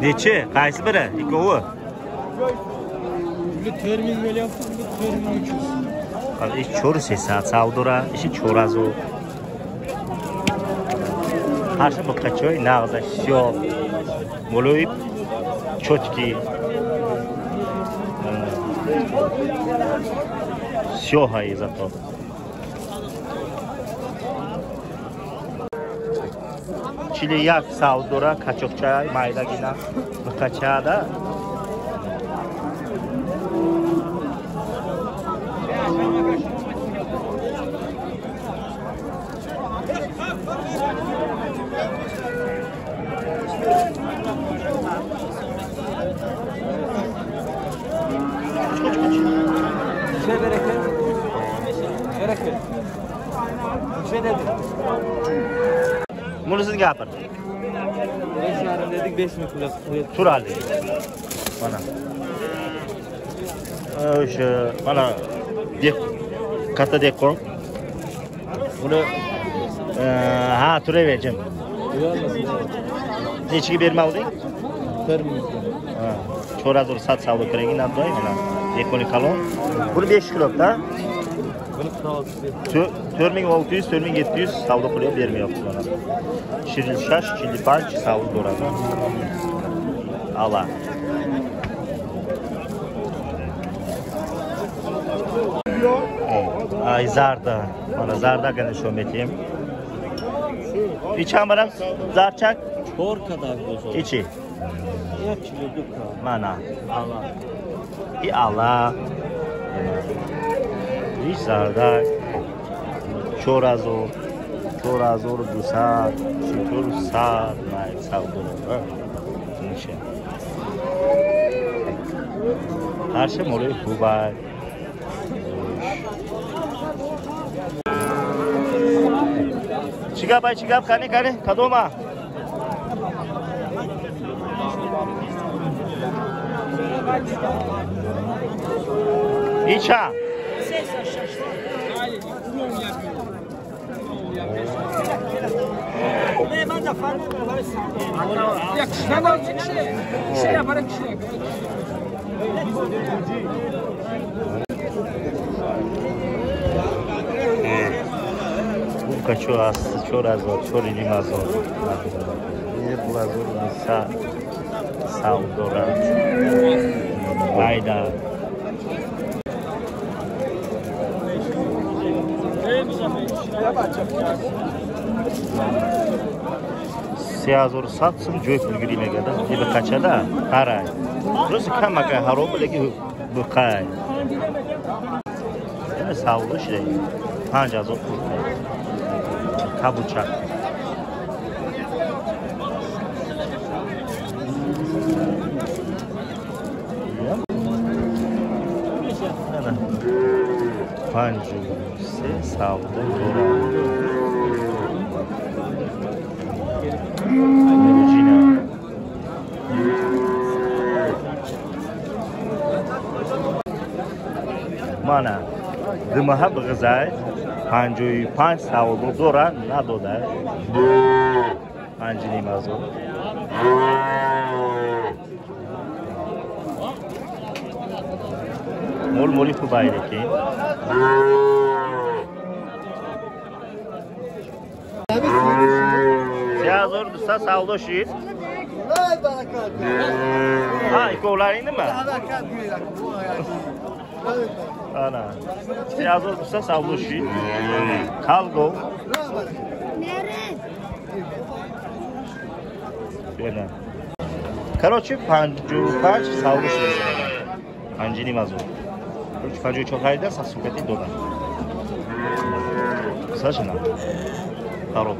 Neçe? Qaysi biri? İkovi. Bu termin böyle yaptık, bu termin uçuz. Abi iş çor sesa, savdura, işi çorazu. Karşı bakka çöy, lağda şov. Moloyib, çotki. Şoha izato. Çiliyak savdura, kaçokça, maylagina, bakkaça da. Bunu siz yapın. 5 yarım dedik, 5 mi kulak? Tur aldık. Bana. Şu, bana katta dek koyun. Bunu ha, tura vereceğim. Neçigi verme oldun? 40 milyon. Çoraz olur, sat sağlık krengin abdoyun. Dekoni kalon. Bunu 5 kulak da. 4600, 4700 savdo pulu vermiyoruz ona. Şirilşaş, çilipanç, savdo orada. Allah. Ay zarda, bana zarda gene şu metim. İç amaram, zarçak. Çor kadar bozuldu. İçi. Mana. Allah. İ Allah. Hiç zardak, çorazor, çorazor du saat, şükür saat, naik savdurur. Nişe. Her şey molayı kubay. Çıkap ay çıkap, kani kani, kadoma. İça. Burka çoğaz, çoğraz var, çoğrilimaz var. Burka çoğaz, savdora, ayda. Siyazor satsın, joyful girime kadar. Tabi kaçada, haray. Burası kamakay, harobu leki bukay. Yani savlu şey. Hancaz o kurtay. Kabuçak. Pancı, se savlu, dora. Virginia. Mana, dımahab gızay, pancoyu panç savulu dora nadoda. Pancı nimaz ol. Mol moli kubayreki. Hazır dursa savdo şiir. Ha, ikovlar indi mi? Ana. Hazır dursa savdo şiir. Kalgo. Böyle. Karoçi pancu panç savdo şiir. Pancini mazur. Pancu çok hayda sasuketi dolar. Saçına. Taroba.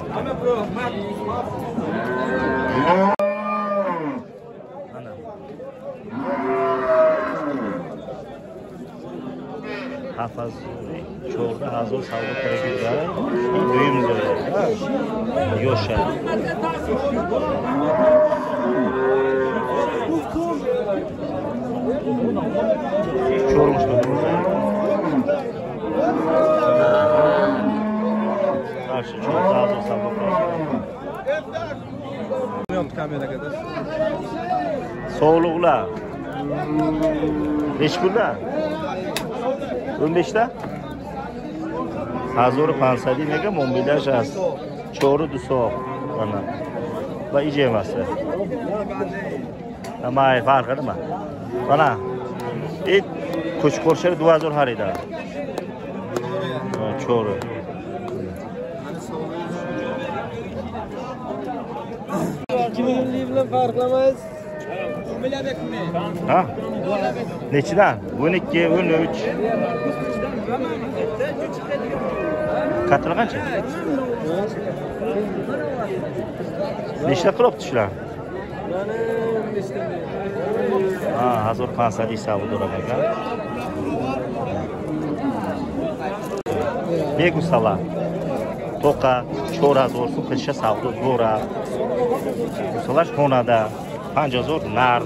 Hafaz çorda hazır salgı kırıklar. Düğümüz öyle. Yoşa. Çormuş'ta durmuş. Karşı çok daha da sabık. Kamera kadar. Soğulukla. 5 günde. 15'te. Hazır pansadi ne kadar mobilya şans. Çoru duso ana. Ve iyice varsa. Ama fark etme. Ana. İt koşkorşer 2000 harida. Çoru. Kimliği bile farklamaz. Ha? Neçiden? 12, 13. Katılgan çek. Neçte kroptu şular? Ha, hazır kansadi savudur olarak. Ne gusala? Toka, çora zor, kışa savudur zora. Gusalaş konada. Panca zor, nar.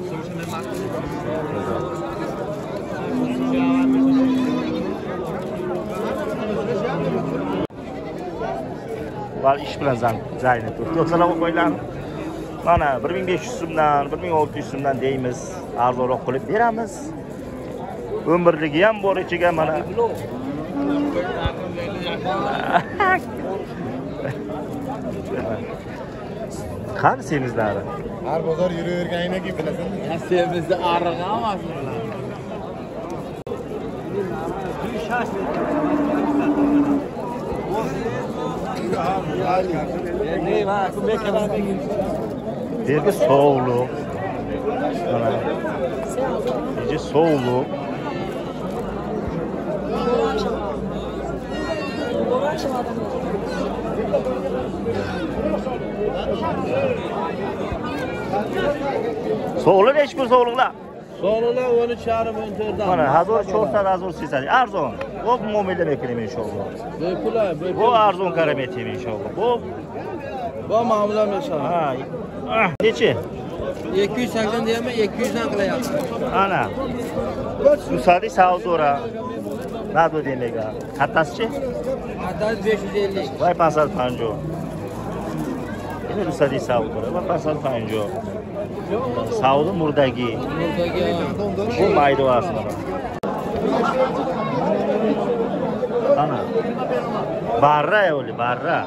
Var iş bilen zaynet durdu. Yoksa koyulan bana 1500 sumdan, 1600 sumdan deyimiz. Arzu kulüp veremiz. Ömürlüğü hem bor içiga bana. Kan semizlari. Har bozor yuraverganingdan keyin bilasanmi? Semizni ariq emasmi? 260. Nima, ko'mekadan keyin. Derga sovuq. Mana. Nega sovuq? Soğulu neç gün soğulukla? Soğulukla 13,5-14'dan. Bana hazır çorta razı olsun sizler. Arzon. O mumilden ökelim inşallah. Bökülay. O arzon karametiyim inşallah. Bu mamulam inşallah. Geçi. 280 diyeme 200'den kıla yaptım. Ana. Müsaade sağ zora. Nado demek ha. Hatası çi? Hatası 550. Vay pansal panco. Müsaade sağ zora. Vay pansal panco. Savdu murdagi. Bu mayda aslında. Ana. Barra ya öyle barra.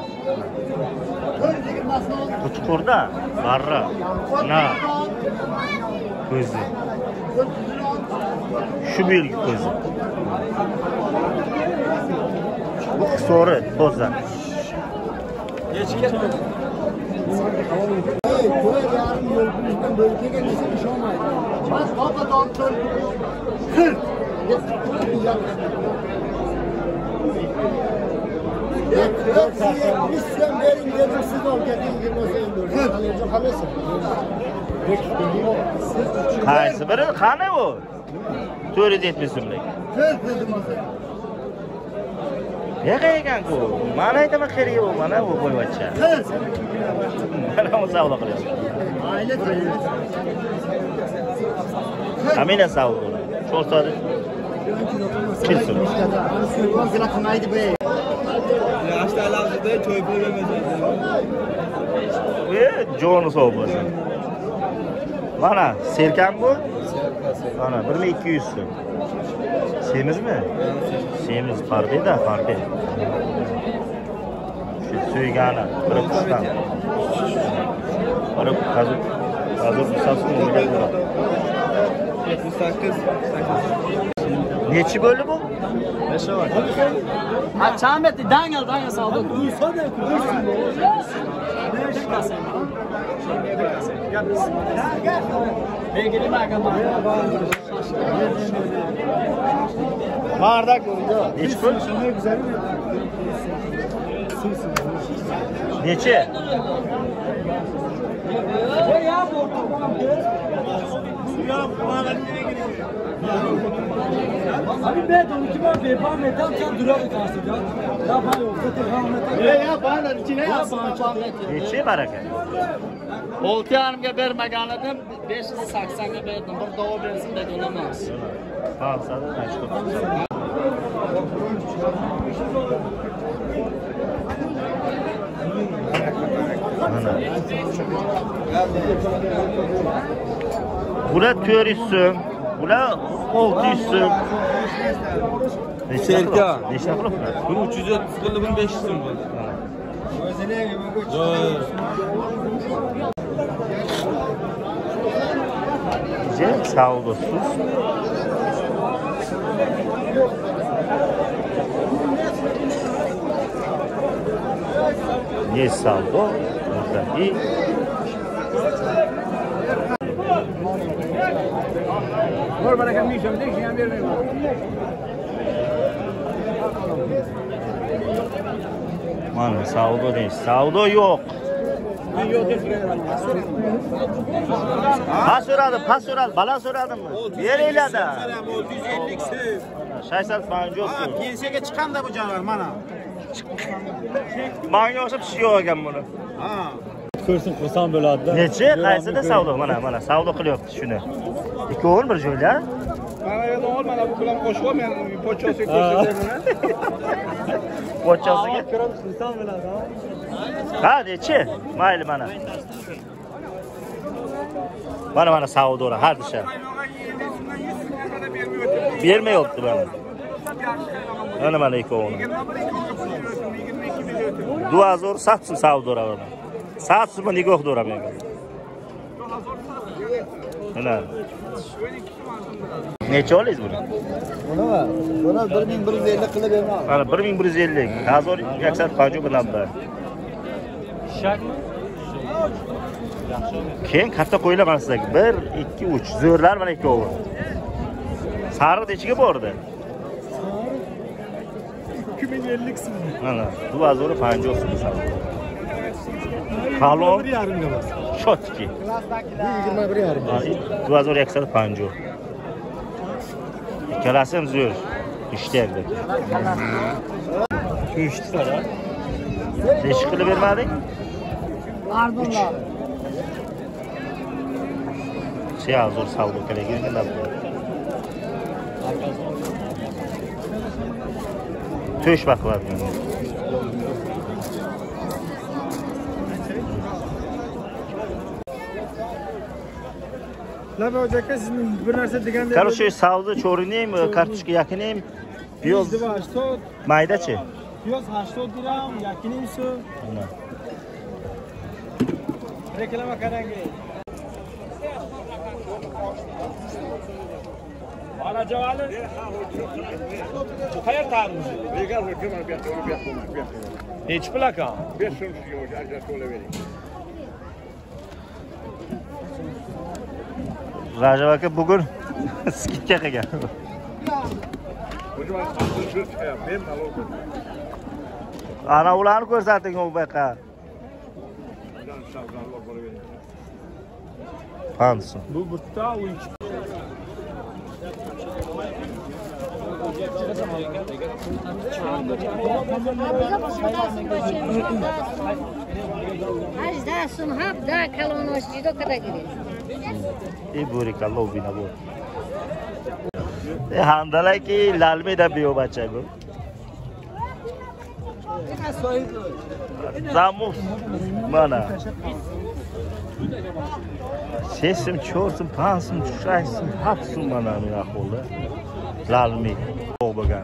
Kuçkurda barra. Na. Gözü. Şu bilgi gözü. Bu soru tozdan. Geçken Kaysı biri kanı o. Töre etmesin bile. Ne kaygan bu? Mana etme kiri o, mana bu boy bacca. Mana musavla kırıyor. Amine savla. Çortar. Kilsun. John soğuması. Bana serkan bu? Bana 1200 sum. Semiz mi? Semiz farkı da farkı. Şu söygana, bırak kuştan. Bırak kazık. Kazık kısası mı? Neçi bölü bu? 5'e var. Ha Çametli dangel saldı. Dursa da dursun. 5 kasa. Bardak görüyor. Neçi bölü? Şunlar güzel mi? Neçi? Abi ben iki var beyban metal sen durak kalsın ya. Ya bari ortada rahmet. Ya bana içine yapma. Geçe baraka. Oltiyanımga bermaganim 580ga berdim. Bir davo bersin deb o'ylamas. Tamam sana teşekkür. Bula 400 so'm, bula 600 so'm. Serka, nechta qilib? 370 qildi, 1500 so'm bo'ldi. Güzel, sağ ol dostum. Ne saldo? Burada iyi. Var bana gelmeyeceğim değil ki yani vermeyeyim. Manın saldo değil. Saldo yok. Pas uğradım, pas uğradım. Bala uğradım mı? Yeriyle de. 650'si. Şaysat falan yok. Pinsiyeye çıkan da bu canavar bana. Mağni olsa pişiyor ekan buni. Ha. Ko'rsin, qursan bo'ladida. Necha? Qaysida savdo? Mana savdo qilyapti shuni. 2 o'l bir joylar. Mana yerdan ol, mana bu bilan qo'shib ol, men pochchasiga ko'rsataman. Pochchasiga kirib qursan bo'ladi, ha? Ha, necha? Mayli mana. Mana savdolar har desa. Bermayapti buni. Mana 2 o'l. 2000 satsın savdora bana. Satsın mı nikoh dora bana. Helal. Ne çalıyız bunu? Bunu var. Bunu 1150 kılıp yapalım. Bana 1150. Hazır yaksak pancı bınamda. Şak. Kim katta koyula bana size. 1, 2, 3. Zörler bana 2 oğul. Sarı da içi bu orada. 2050 kısmı. Ana, duvar zoru fancı olsun mesela. Kalon, şot ki. Duvar zoru yaksadı fancı ol. Kelasım zor, işlerdi. Üçtü var ha. Teşekkürler vermedik. Pardon abi. Şey zor saldı, kere girin de. Töş baklar yani. La bacakka sizin bir narsa deganda. Karoşe savdi cho'rinaymi, kartoshka yakinaymi? Piyoz 80. Maydachi. Piyoz 80 gram, yakinaymi su. Reklama qarangi. Ana cevali. Bu hayır tarımız. Vegan ve kemer bir. Hiç plaka. 500 euro ancak öyle verin. Rajavaka bugün skitke geldi. Hocam ben alalım. Ana ulan gösterdik o baka. Hanson. Bu butta uyuş. Handala ki lalme da biyo bacha go. Zamus mana. Sesim çorsun, pansım, şaysın, hapsun bana amına koydu. Lalmi, oğbagan.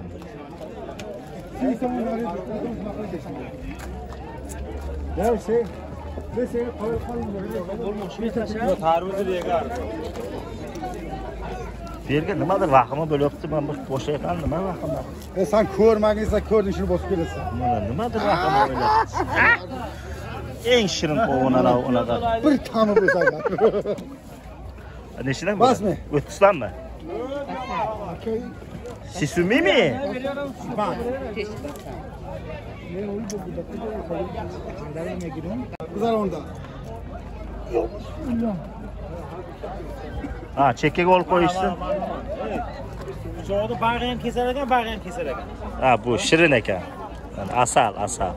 Derse, derse, Berga nimadir vahima bo'lyapti. Men bir bo'shayqan nima vahima? Sen ko'rmaginsan, ko'rding shuni bosib kelasan. Mana nimadir vahima bo'lyapti. Eng shirin qo'g'onlar unaqa. Bir tami bo'lsa-da. Nechtadan? Basmi? 30danmi? Sisumimi? Güzel onda. Ha, chekkaga olib qo'yishsin. Jo'da bag'ri ham kesar ekan, bag'ri ham kesar ekan. Ha, bu shirin ekan. Asal, asal.